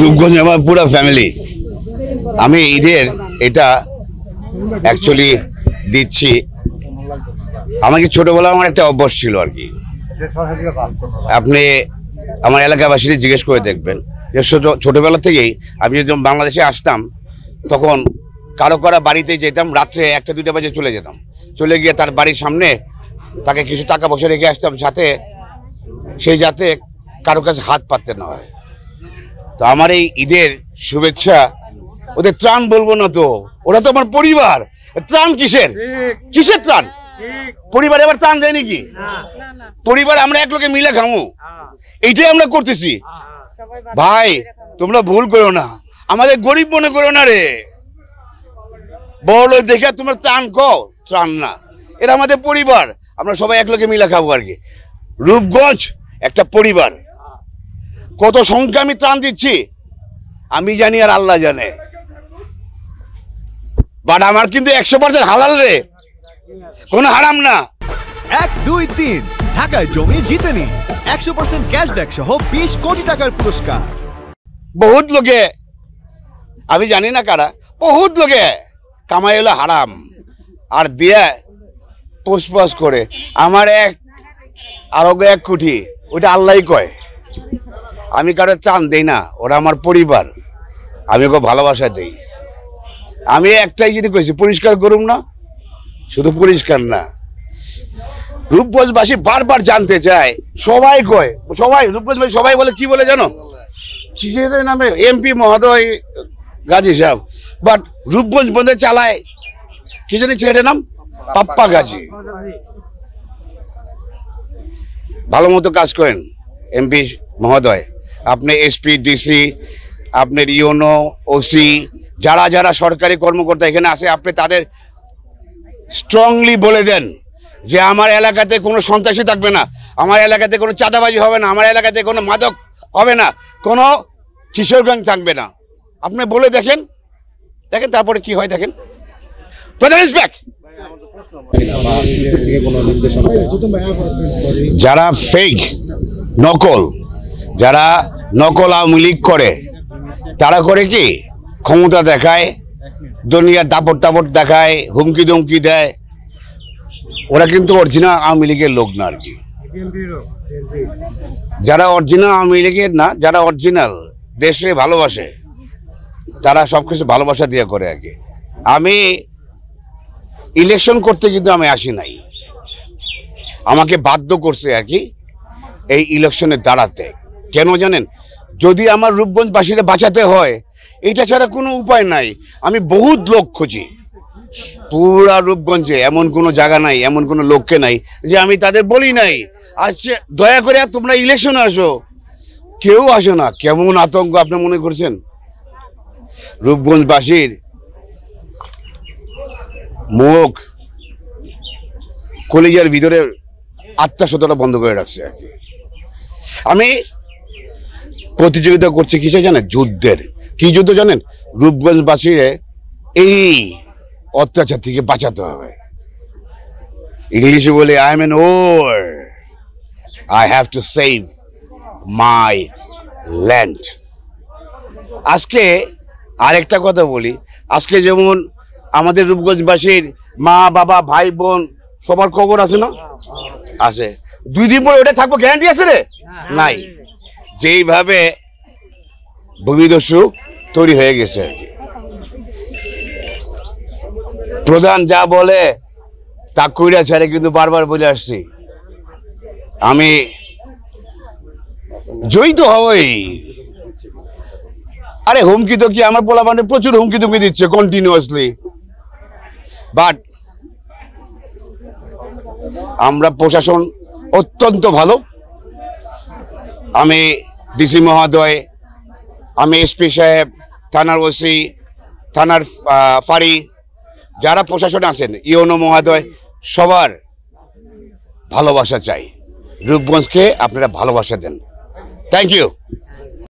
যুগগঞ্জ আমার পুরো ফ্যামিলি। আমি ঈদের এটা অ্যাকচুয়ালি দিচ্ছি। আমাকে ছোটোবেলা আমার একটা অভ্যাস ছিল আর কি, আপনি আমার এলাকাবাসীদের জিজ্ঞেস করে দেখবেন যে ছোটোবেলা থেকেই আমি যখন বাংলাদেশে আসতাম তখন কারো কারো বাড়িতে যেতাম, রাত্রে 1-2 বাজে চলে যেতাম, চলে গিয়ে তার বাড়ির সামনে তাকে কিছু টাকা পয়সা রেখে আসতাম সাথে, সেই যাতে কারো কাছে হাত পাততে না হয়। তো আমার এই ঈদের শুভেচ্ছা, ওদের ত্রাণ বলবো না তো, ওরা তো আমার পরিবার, ত্রাণ কিসের কিসের ত্রাণ? পরিবারে আবার ত্রাণ দেয় নাকি? পরিবার আমরা এক লোকে মিলে খামো, এইটাই আমরা করতেছি। ভাই তোমরা ভুল করো না, আমাদের গরিব মনে করো না রে, বড় দেখে তোমরা ত্রাণ কর, ত্রাণ না, এটা আমাদের পরিবার, আমরা সবাই এক লোকে মিলে খাবো আর কি। রূপগঞ্জ একটা পরিবার, কত সংখ্যা আমি ত্রাণ দিচ্ছি আমি জানি আর আল্লাহ জানে, বাট আমার কিন্তু 100% হালাল রে, কোনো হারাম না। 1, 2, 3 ঢাকায় জমি জিতে নি 100% ক্যাশব্যাক সহ 20 কোটি টাকার পুরস্কার। বহুত লোকে, আমি জানি না কারা, বহুত লোকে কামাই হলো হারাম আর দিয়ে পোস্টপোস্ট করে। আমার আরো এক কোটি, ওটা আল্লাহই কয়, আমি কারো চান দেই না, ওরা আমার পরিবার, আমি ওকে ভালোবাসা দেই। আমি একটাই যদি কইছি পরিষ্কার করুম না, শুধু পরিষ্কার না, রূপগঞ্জবাসী বারবার জানতে চায়, সবাই কয়, সবাই রূপগঞ্জবাসী সবাই বলে, কি বলে জানো, কিসের নামে এমপি মহোদয় গাজী সাহেব, বাট রূপগঞ্জ বন্ধে চালায় কি জানি ছেলেটার নাম, পাপ্পা গাজী, ভালো মতো কাজ করেন এমপি মহোদয়, আপনি এসপি ডিসি, আপনার ইউনো ওসি, যারা যারা সরকারি কর্মকর্তা এখানে আসে আপনি তাদের স্ট্রংলি বলে দেন যে আমার এলাকাতে কোনো সন্ত্রাসী থাকবে না, আমার এলাকাতে কোনো চাঁদাবাজি হবে না, আমার এলাকাতে কোনো মাদক হবে না, কোনো কিশোরগঞ্জ থাকবে না, আপনি বলে দেখেন, দেখেন তারপরে কি হয় দেখেন। যারা ফেক নকল, যারা নকল আওয়ামী লীগ করে, তারা করে কি ক্ষমতা দেখায়, দুনিয়ার দাপট টাপট দেখায়, হুমকি ধুমকি দেয়, ওরা কিন্তু অরিজিনাল আওয়ামী লীগের লোক না আর কি। যারা অরিজিনাল আওয়ামী লীগের না, যারা অরিজিনাল দেশে ভালোবাসে, তারা সব কিছু ভালোবাসা দিয়ে করে আর কি। আমি ইলেকশন করতে কিন্তু আমি আসি নাই, আমাকে বাধ্য করছে আর কি এই ইলেকশনে দাঁড়াতে। কেন জানেন, যদি আমার রূপগঞ্জবাসীরা বাঁচাতে হয় এটা ছাড়া কোনো উপায় নাই। আমি বহুত লোক খুঁজি, পুরা রূপগঞ্জে এমন কোনো জায়গা নাই, এমন কোনো লোককে নাই যে আমি তাদের বলি নাই আচ্ছা দয়া করে তোমরা ইলেকশনে আসো, কেউ আসো না। কেমন আতঙ্ক আপনি মনে করছেন? রূপগঞ্জবাসীর মুখ কলিজার ভিতরে আত্মসতটা বন্ধ করে রাখছে আর কি। আমি প্রতিযোগিতা করছি কিসে জানেন, যুদ্ধের। কি যুদ্ধ জানেন? রূপগঞ্জবাসীরে এই অত্যাচার থেকে বাঁচাতে হবে। ইংলিশে বলে I am in war, I have to save my land. আজকে আরেকটা কথা বলি, আজকে যেমন আমাদের রূপগঞ্জবাসীর মা বাবা ভাই বোন সবার খবর আছে না? আছে। 2 দিন পরে ওটা থাকবো গ্যারান্টি আছে রে? নাই। যেইভাবে ভূমিদস্যু তৈরি হয়ে গেছে, প্রধান যা বলে তা কইরা ছাড়ে, কিন্তু বারবার বলে আসছি আমি জয়ী তো হবই। আরে হুমকি তো কি, আমার পোলা মানে প্রচুর হুমকি তুমি দিচ্ছে কন্টিনিউয়াসলি, বাট আমরা প্রশাসন অত্যন্ত ভালো। আমি ডিসি মহোদয়, আমি এসপি সাহেব, থানার ওসি, থানার ফাঁড়ি, যারা প্রশাসনে আছেন, ইউনো মহোদয়, সবার ভালোবাসা চাই। রূপগঞ্জকে আপনারা ভালোবাসা দেন। Thank you.